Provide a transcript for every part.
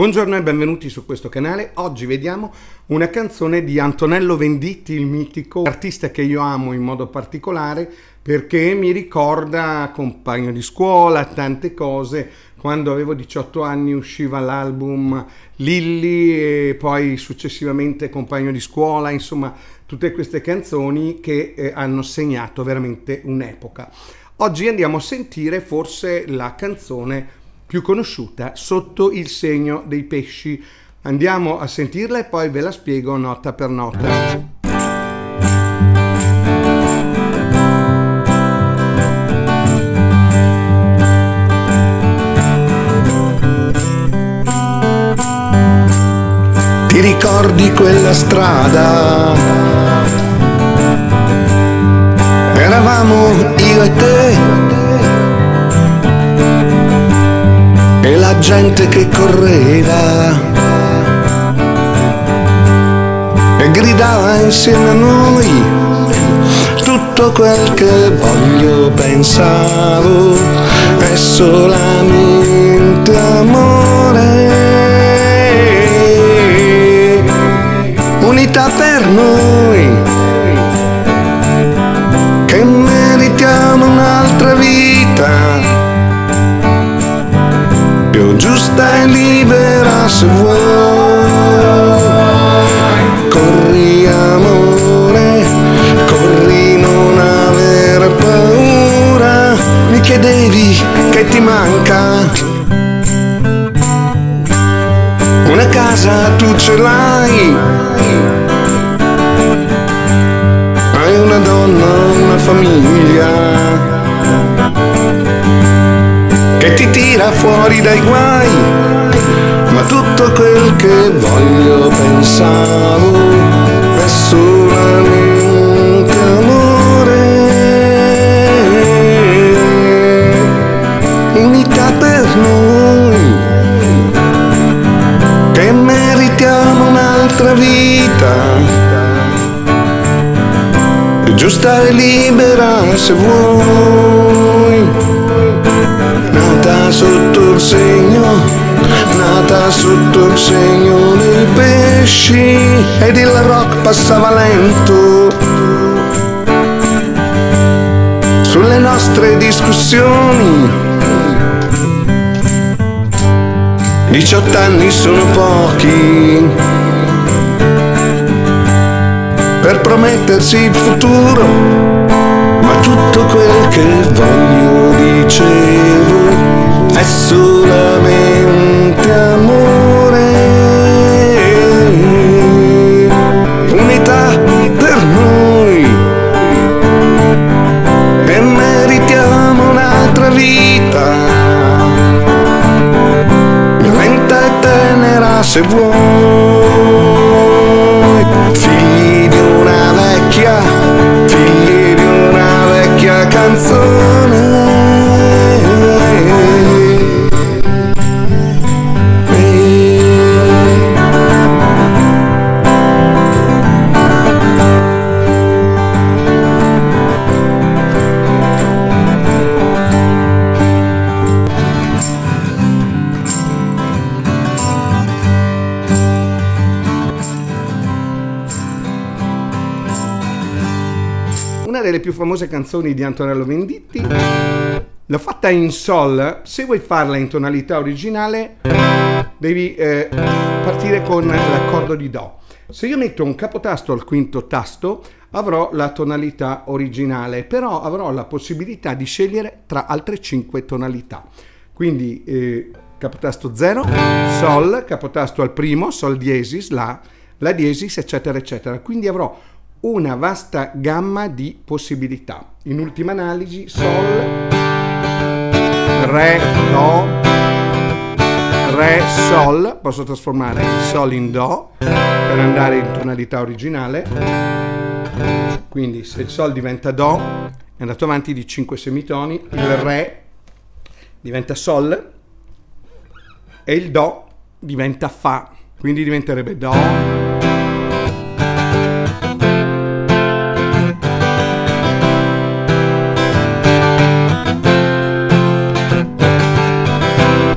Buongiorno e benvenuti su questo canale. Oggi vediamo una canzone di Antonello Venditti, il mitico artista che io amo in modo particolare perché mi ricorda compagno di scuola, tante cose. Quando avevo 18 anni usciva l'album Lilli e poi successivamente compagno di scuola, insomma tutte queste canzoni che hanno segnato veramente un'epoca. Oggi andiamo a sentire forse la canzone più conosciuta, Sotto il segno dei pesci. Andiamo a sentirla e poi ve la spiego nota per nota. Ti ricordi quella strada? Eravamo io e te, e la gente che correva e gridava insieme a noi tutto quel che voglio, pensavo è solamente amore, unità per noi che meritiamo un'altra vita giusta e libera, se vuoi. Corri amore, corri, non aver paura. Mi chiedevi che ti manca, una casa tu ce l'hai, hai una donna, una famiglia che ti tira fuori dai guai, ma tutto quel che voglio, pensavo è solamente amore, unità per noi che meritiamo un'altra vita giusta e libera, se vuoi. Nata sotto il segno, nata sotto il segno dei pesci, ed il rock passava lento sulle nostre discussioni. 18 anni sono pochi per promettersi il futuro, ma tutto quel che voglio, dicevo, è solamente amore, unità per noi e meritiamo un'altra vita, lenta e tenera, se vuoi. Figli di una vecchia canzone, delle più famose canzoni di Antonello Venditti. L'ho fatta in sol. Se vuoi farla in tonalità originale devi partire con l'accordo di do. Se io metto un capotasto al quinto tasto avrò la tonalità originale, però avrò la possibilità di scegliere tra altre 5 tonalità, quindi capotasto 0, sol, capotasto al primo, sol diesis, la diesis, eccetera eccetera. Quindi avrò una vasta gamma di possibilità. In ultima analisi, sol, re, do, re, sol, posso trasformare il sol in do per andare in tonalità originale, quindi se il sol diventa do è andato avanti di 5 semitoni, il re diventa sol e il do diventa fa, quindi diventerebbe do,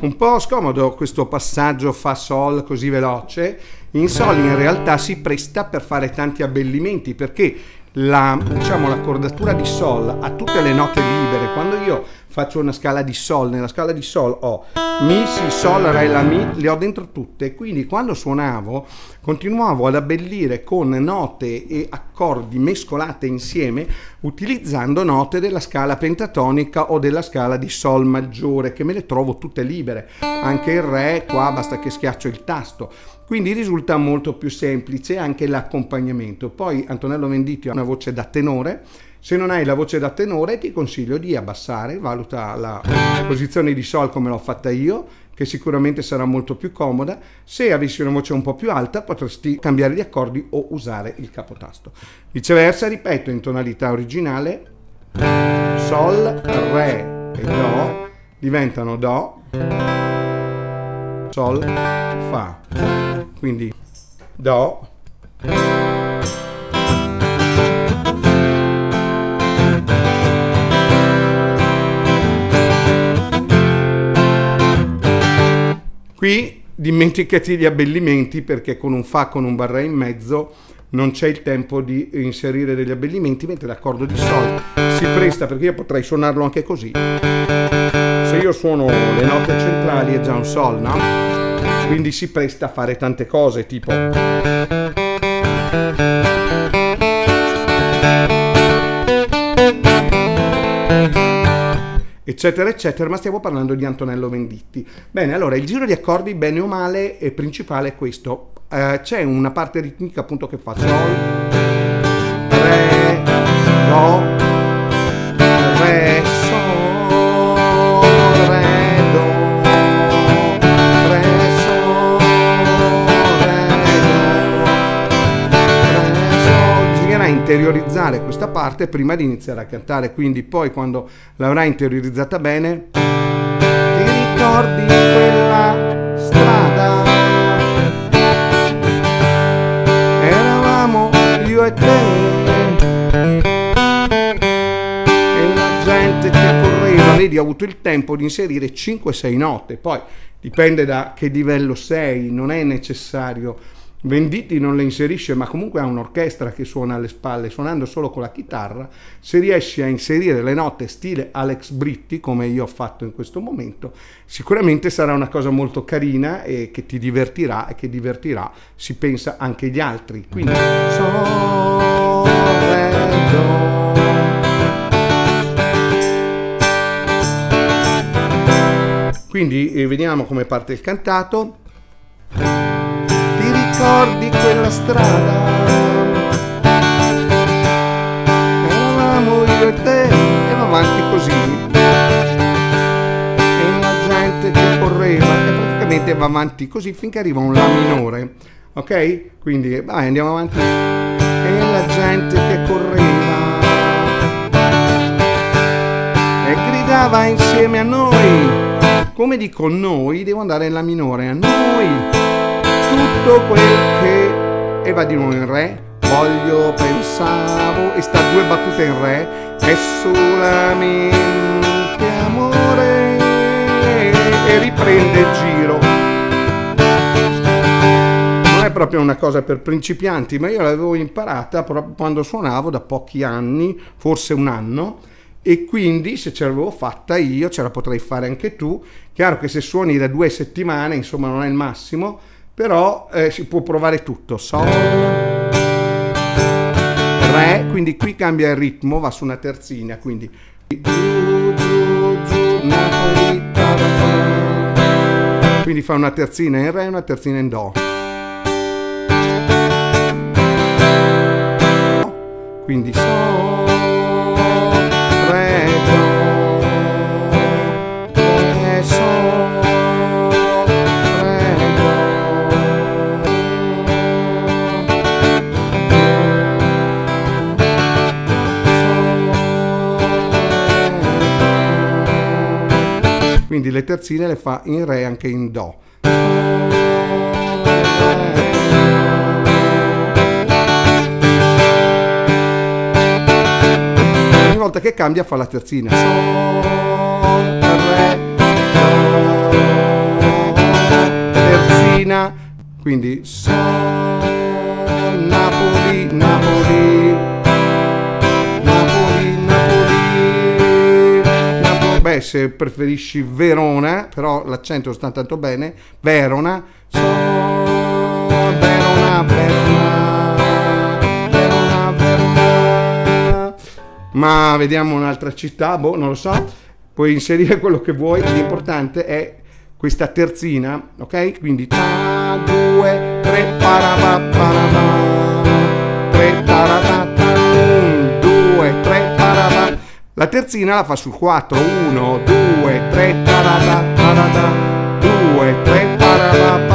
Un po' scomodo questo passaggio fa sol così veloce. In sol in realtà si presta per fare tanti abbellimenti, perché l'accordatura di sol ha tutte le note libere. Quando io faccio una scala di sol, nella scala di sol ho mi, si, sol, re, la, mi, le ho dentro tutte, quindi quando suonavo continuavo ad abbellire con note e accordi mescolate insieme utilizzando note della scala pentatonica o della scala di sol maggiore, che me le trovo tutte libere. Anche il re qua basta che schiaccio il tasto, quindi risulta molto più semplice anche l'accompagnamento. Poi Antonello Venditti ha una voce da tenore. Se non hai la voce da tenore ti consiglio di abbassare, valuta la posizione di sol come l'ho fatta io, che sicuramente sarà molto più comoda. Se avessi una voce un po' più alta potresti cambiare gli accordi o usare il capotasto. Viceversa, ripeto, in tonalità originale sol, re e do diventano do, sol, fa, quindi do, qui dimenticati gli abbellimenti, perché con un fa con un barré in mezzo non c'è il tempo di inserire degli abbellimenti, mentre l'accordo di sol si presta, perché io potrei suonarlo anche così. Se io suono le note centrali è già un sol, no? Quindi si presta a fare tante cose, tipo eccetera eccetera, ma stiamo parlando di Antonello Venditti. Bene, allora il giro di accordi bene o male e principale è questo. C'è una parte ritmica appunto che fa sol, re, do, re, sol, re, do, re, sol, re, do, bisognerà interiorizzare questa parte prima di iniziare a cantare, quindi poi quando l'avrai interiorizzata bene ti ricordi quella strada, eravamo io e te e la gente che correva. Vedi, ho avuto il tempo di inserire 5-6 note, poi dipende da che livello sei, non è necessario. Venditti non le inserisce, ma comunque ha un'orchestra che suona alle spalle, suonando solo con la chitarra. Se riesci a inserire le note stile Alex Britti, come io ho fatto in questo momento, sicuramente sarà una cosa molto carina e che ti divertirà e che divertirà, si pensa, anche gli altri. Quindi sol, re, do. Quindi vediamo come parte il cantato. Ricordi quella strada, eravamo io e te, e va avanti così, e la gente che correva, e praticamente va avanti così finché arriva un La minore, ok? Quindi vai, andiamo avanti, e la gente che correva e gridava insieme a noi. Come dico noi, devo andare in La minore, a noi tutto quel che, e va di nuovo in re, voglio, pensavo, e sta due battute in re, è solamente amore, e riprende il giro. Non è proprio una cosa per principianti, ma io l'avevo imparata proprio quando suonavo da pochi anni, forse un anno, e quindi se ce l'avevo fatta io ce la potrei fare anche tu. Chiaro che se suoni da 2 settimane, insomma, non è il massimo, però si può provare tutto. Sol, re, quindi qui cambia il ritmo, va su una terzina, quindi fa una terzina in re e una terzina in do, quindi sol, re, do, re, sol, quindi le terzine le fa in re anche in do. Ogni volta che cambia fa la terzina. Sol, re, do. Quindi son Napoli, Napoli, Napoli, Napoli, Napoli. Beh, se preferisci Verona, però l'accento sta tanto bene, Verona, son Verona, Verona, Verona, Verona. Ma vediamo un'altra città, boh, non lo so, puoi inserire quello che vuoi, l'importante è questa terzina, ok? Quindi 2, 3, parava, parava, 3, tarata, 2, 3, parava. La terzina la fa sul 4, 1, 2, 3, tarata, tarata, 2, 3, parava.